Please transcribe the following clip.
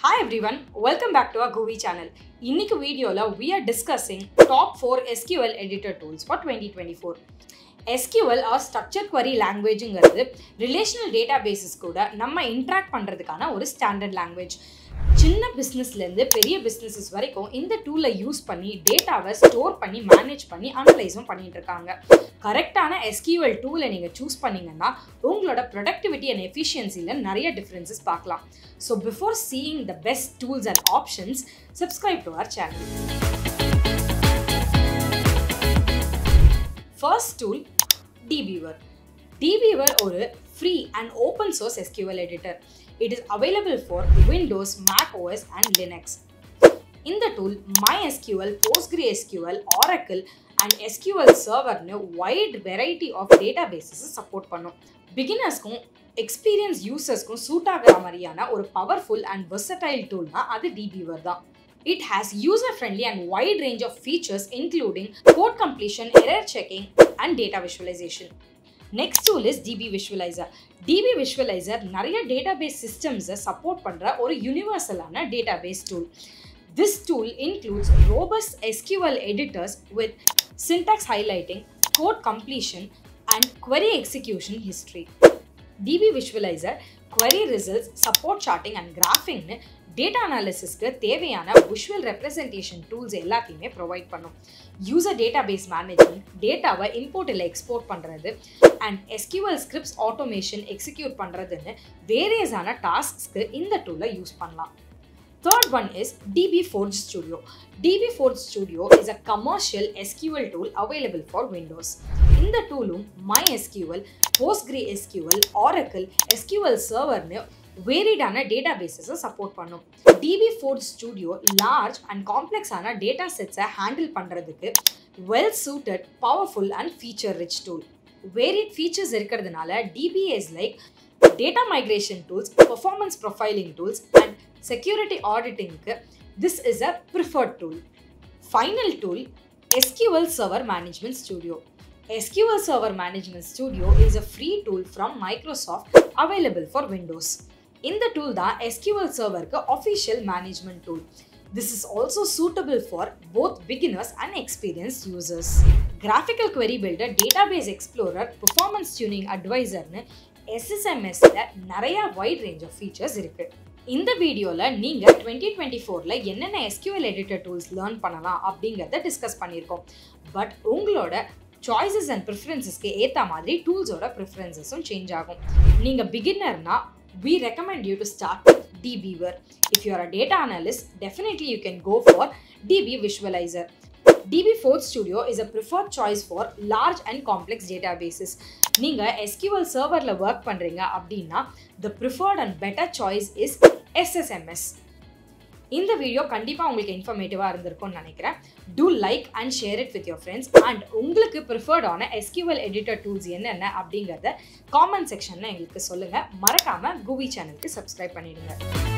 Hi everyone, welcome back to our GUVI channel. In this video, we are discussing top 4 SQL editor tools for 2024. SQL or structured query language relational databases kuda nama interact pandradhukana oru standard language. Chinna business la irundhu periya businesses varaikum indha tool la use panni data va store panni manage panni analyze panniterukanga. Correct ana SQL tool la neenga choose panningana ungaloda productivity and efficiency la nariya differences paakalam. So before seeing the best tools and options, subscribe to our channel. First tool, DBeaver. DBeaver is a free and open source SQL editor. It is available for Windows, Mac OS and Linux. In the tool, MySQL, PostgreSQL, Oracle and SQL Server ne wide variety of databases support pannu. Beginners ku experienced users ku suit agara mariyana or powerful and versatile tool na adu DBeaver da. It has user-friendly and wide range of features including code completion, error checking and data visualization. Next tool is DB Visualizer. DB Visualizer nariya database systems support pandra or universal database tool. This tool includes robust SQL editors with syntax highlighting, code completion and query execution history. DB Visualizer query results, support charting and graphing ne data analysis ku theviyana visual representation tools ellatiyume provide pannum. User database management, data va import illa export pandrathu and SQL scripts automation execute pandrathu nu various ana tasks ku inda tool la use pannalam. Third one is dbForge Studio. dbForge Studio is a commercial SQL tool available for Windows. In the tool MySQL, PostgreSQL, Oracle, SQL Server ne varied databases support pannum. dbForge Studio large and complex data sets handle pandradhukku well suited, powerful and feature rich tool. Varied features irukkiradhunala DBAs like data migration tools, performance profiling tools and security auditing this is a preferred tool. Final tool, SQL Server Management Studio. SQL Server Management Studio is a free tool from Microsoft available for Windows. In the tool da SQL Server ka official management tool. This is also suitable for both beginners and experienced users. Graphical Query Builder, Database Explorer, Performance Tuning Advisor ne SSMS la nariya wide range of features irukku. In the video la neenga 2024 la enna SQL editor tools learn pannalam abingaradha discuss pannirkom. But ungaloda choices and preferences ku eta maadhiri tools oda preferences change agum. Neenga beginner na we recommend you to start with DBeaver. If you are a data analyst, definitely you can go for DB Visualizer. dbForge Studio is a preferred choice for large and complex databases. Neenga SQL Server la work pandringa appadina the preferred and better choice is SSMS. இந்த வீடியோ கண்டிப்பாக உங்களுக்கு இன்ஃபர்மேட்டிவாக இருந்திருக்கும்னு நினைக்கிறேன். Do like and share it with your friends அண்ட் உங்களுக்கு ப்ரிஃபர்டான SQL எடிட்டர் டூல்ஸ் என்னென்ன அப்படிங்கிறத காமெண்ட் செக்ஷனில் எங்களுக்கு சொல்லுங்கள். மறக்காமல் GUVI சேனலுக்கு சப்ஸ்கிரைப் பண்ணிடுங்க.